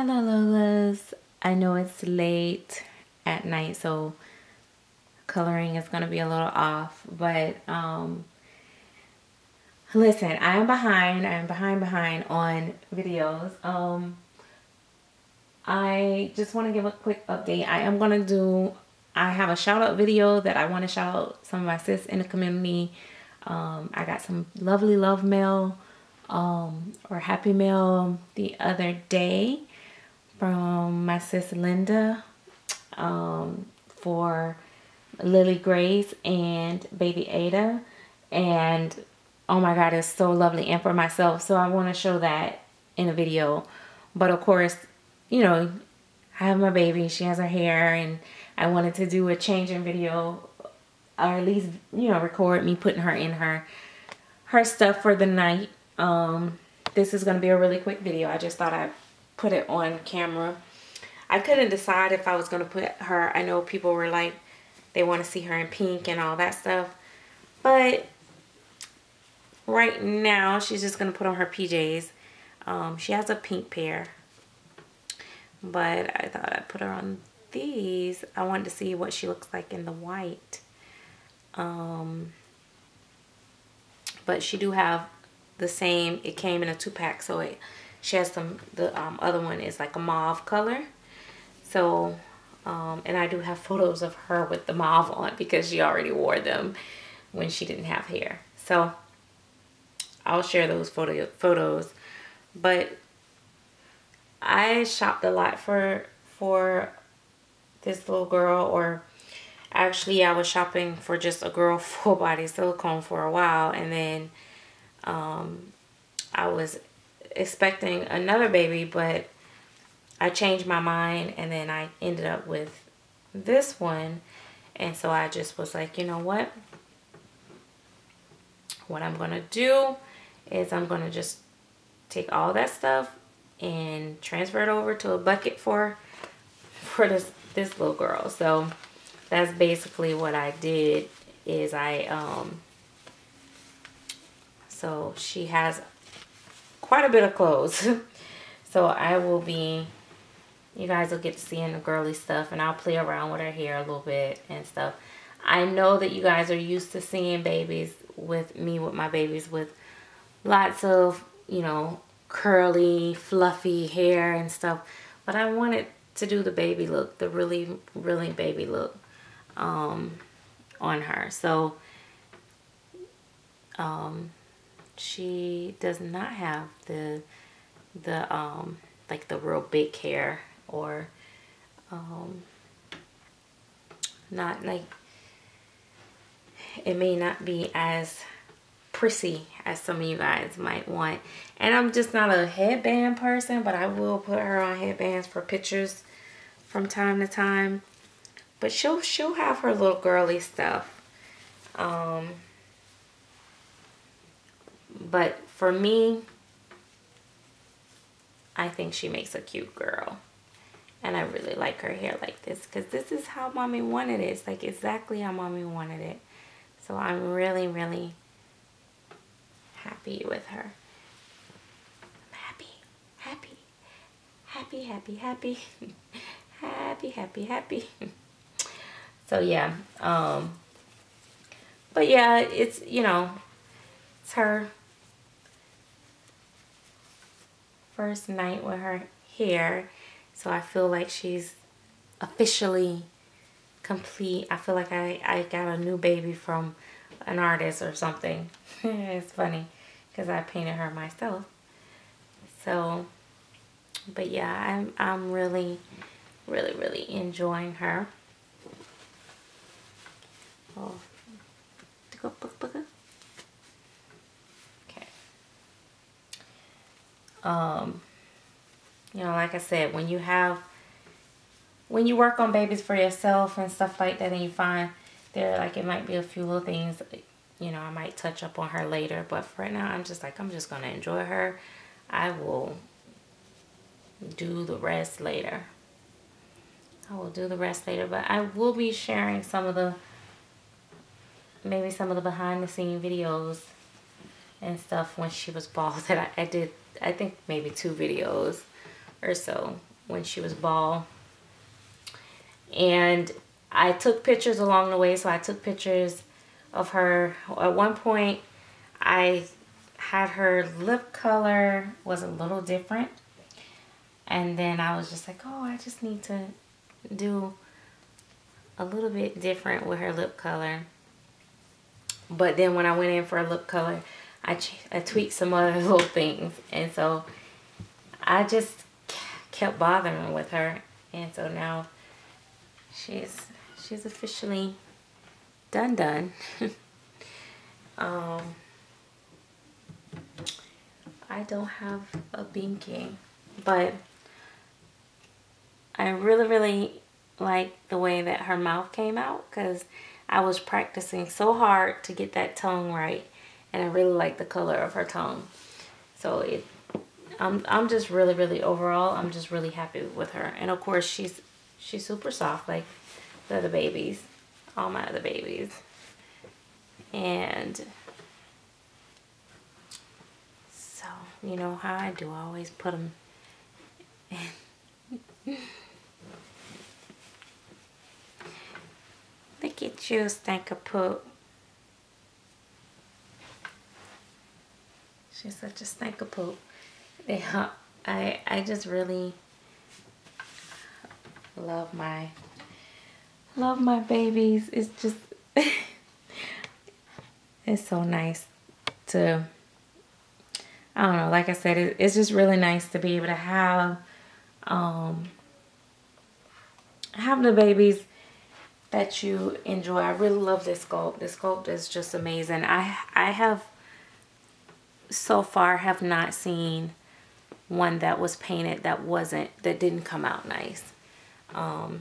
Hello Lolas. I know it's late at night, so coloring is going to be a little off, but listen, I am behind on videos. I just want to give a quick update. I have a shout out video that I want to shout out some of my sis in the community. I got some lovely love mail or happy mail the other day from my sis Linda for Lily Grace and baby Ada, and oh my god, it's so lovely, and for myself, so I want to show that in a video. But of course, you know, I have my baby, she has her hair, and I wanted to do a change-in video, or at least, you know, record me putting her in her stuff for the night. This is gonna be a really quick video. I just thought I'd put it on camera. I couldn't decide if I was gonna put her, I know people were like, they want to see her in pink and all that stuff, but right now she's just gonna put on her PJs. She has a pink pair, but I thought I'd put her on these. I wanted to see what she looks like in the white, but she do have the same, it came in a 2-pack, so she has some, the other one is like a mauve color, so and I do have photos of her with the mauve on because she already wore them when she didn't have hair. So I'll share those photos. But I shopped a lot for this little girl, or actually I was shopping for just a girl full body silicone for a while, and then I was expecting another baby, but I changed my mind, and then I ended up with this one, and so I just was like, you know what I'm gonna do is I'm gonna just take all that stuff and transfer it over to a bucket for this little girl. So that's basically what I did, is I so she has quite a bit of clothes. So I will be, you guys will get to see in the girly stuff, and I'll play around with her hair a little bit and stuff. I know that you guys are used to seeing babies with me, with my babies, with lots of, you know, curly, fluffy hair and stuff. But I wanted to do the baby look, the really, really baby look on her. So she does not have the like the real big hair, or not like, it may not be as prissy as some of you guys might want. And I'm just not a headband person, but I will put her on headbands for pictures from time to time. But she'll have her little girly stuff, but for me, I think she makes a cute girl, and I really like her hair like this, because this is how mommy wanted it. It's like exactly how mommy wanted it. So I'm really, really happy with her. I'm happy. So yeah, but yeah, it's, you know, it's her first night with her hair, so I feel like she's officially complete. I feel like I got a new baby from an artist or something. It's funny because I painted her myself. So but yeah, I'm really enjoying her. Oh, you know, like I said, when you work on babies for yourself and stuff like that, and you find there, like, it might be a few little things, you know, I might touch up on her later, but for right now, I'm just like, I'm just gonna enjoy her. I will do the rest later. But I will be sharing some of the, maybe some of the behind the scene videos and stuff when she was bald, that I did. I think maybe 2 videos or so when she was bald. And I took pictures along the way, so I took pictures of her. At one point, I had her lip color was a little different. And then I was just like, oh, I just need to do a little bit different with her lip color. But then when I went in for a lip color, I tweaked some other little things. And so I just kept bothering with her. And so now she's officially done. I don't have a binky, but I really like the way that her mouth came out, because I was practicing so hard to get that tongue right, and I really like the color of her tongue. So I'm just really overall, I'm just really happy with her. And of course she's super soft, like the other babies, all my other babies. And so, you know how I do, I always put them in. Look at you, Stankerpoot. She's such a Stankerpoot. Yeah, I just really love my babies. It's just it's so nice to, I don't know, like I said, it's just really nice to be able to have the babies that you enjoy. I really love this sculpt. This sculpt is just amazing. I have so far have not seen one that was painted that didn't come out nice. All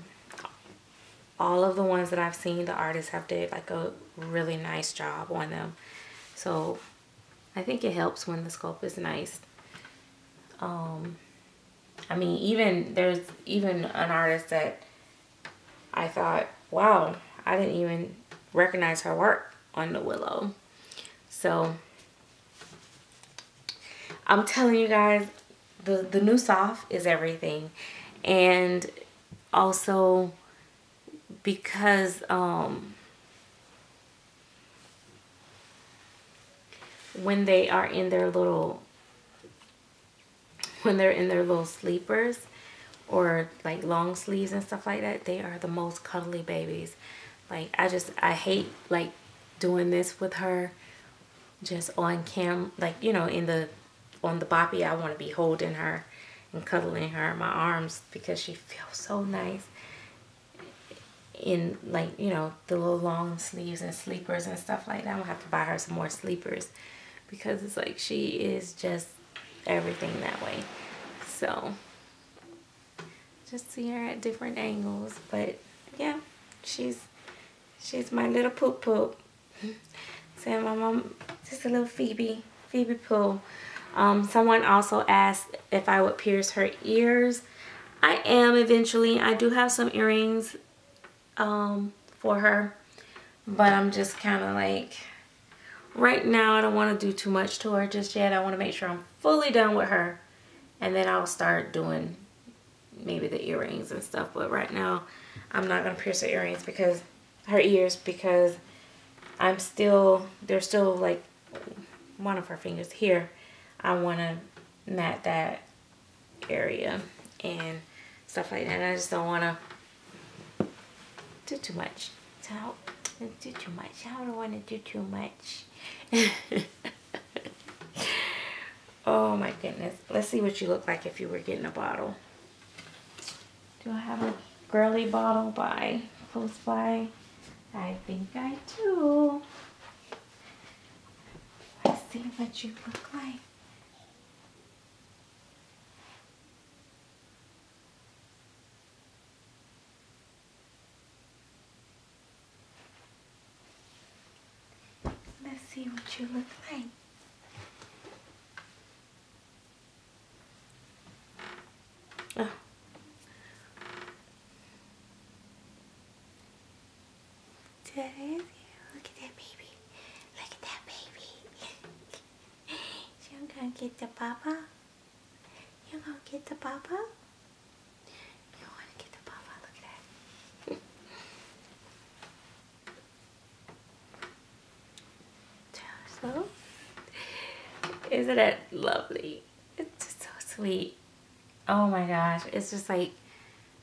of the ones that I've seen, the artists have did like a really nice job on them. So I think it helps when the sculpt is nice. I mean, there's even an artist that I thought, wow, I didn't even recognize her work on the Willow. So I'm telling you guys, the new soft is everything. And also because when they are in their little, when they're in their little sleepers or like long sleeves and stuff like that, they are the most cuddly babies. Like I hate like doing this with her just on cam, like, you know, on the boppy. I want to be holding her and cuddling her in my arms because she feels so nice in, like, you know, the little long sleeves and sleepers and stuff like that. I'm gonna have to buy her some more sleepers because it's like she is just everything that way. So just see her at different angles, but yeah, she's my little poop poop. So my mom, just a little Phoebe Pooh. Someone also asked if I would pierce her ears. I am eventually. I do have some earrings for her, but I'm just kind of like, right now I don't want to do too much to her just yet. I want to make sure I'm fully done with her, and then I'll start doing maybe the earrings and stuff. But right now I'm not going to pierce her earrings, because her ears, because I'm still, they're still like one of her fingers here. I want to mat that area and stuff like that. And I just don't want to do too much. I don't want to do too much. Oh my goodness. Let's see what you look like if you were getting a bottle. Do I have a girly bottle by close by? I think I do. Let's see what you look like. See what you look like. Oh. Look at that baby. Look at that baby. She's gonna get the papa. You gonna get the papa? You wanna get the papa? Look at that. So, isn't it lovely? It's just so sweet. Oh my gosh, it's just like,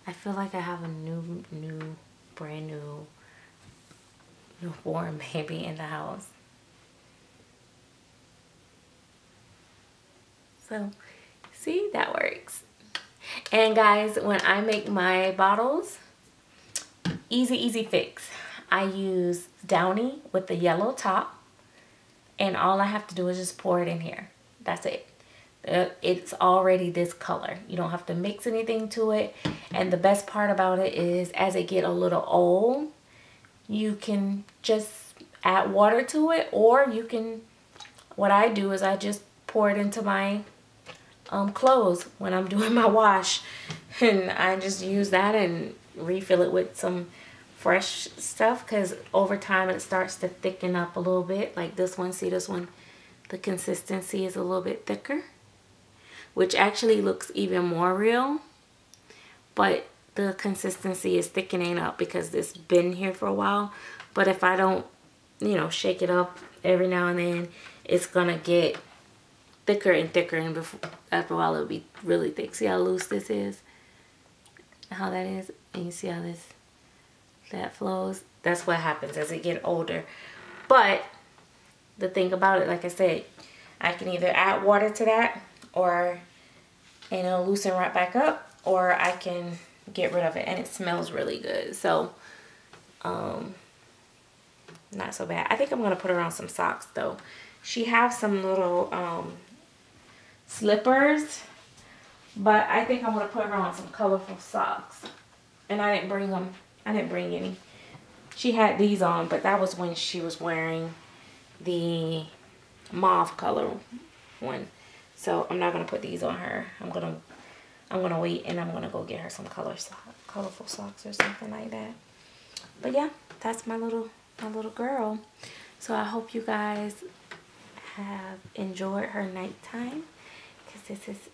I feel like I have a brand new newborn baby in the house. So, see, that works. And guys, when I make my bottles, easy fix. I use Downy with the yellow top, and all I have to do is just pour it in here. That's it. It's already this color. You don't have to mix anything to it. And the best part about it is, as it get a little old, you can just add water to it, or you can, what I do is I just pour it into my clothes when I'm doing my wash, and I just use that and refill it with some fresh stuff, because over time it starts to thicken up a little bit. Like this one, see this one, the consistency is a little bit thicker, which actually looks even more real, but the consistency is thickening up because it's been here for a while. But if I don't, you know, shake it up every now and then, it's gonna get thicker and thicker, and after a while it'll be really thick. See how loose this is, how that is, and you see how that flows. That's what happens as it gets older. But the thing about it, like I said, I can either add water to that, or and it'll loosen right back up, or I can get rid of it, and it smells really good. So not so bad. I think I'm gonna put her on some socks though. She has some little slippers, but I think I'm gonna put her on some colorful socks. And I didn't bring them. I didn't bring any. She had these on, but that was when she was wearing the mauve color one. So I'm not gonna put these on her. I'm gonna wait, and I'm gonna go get her some colorful socks or something like that. But yeah, that's my little girl. So I hope you guys have enjoyed her nighttime, because this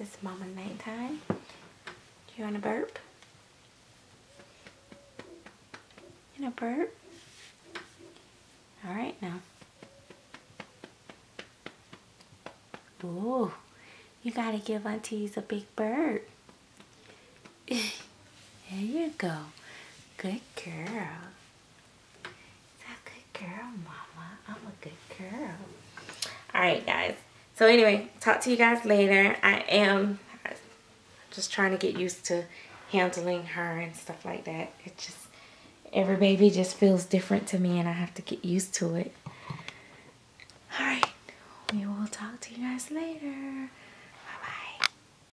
is Mama nighttime. You wanna burp? You wanna burp? All right now. Ooh, you gotta give aunties a big burp. There you go. Good girl. Is that a good girl, Mama? I'm a good girl. All right, guys. So anyway, talk to you guys later. I am just trying to get used to handling her and stuff like that. It just, every baby just feels different to me, and I have to get used to it. All right. We will talk to you guys later.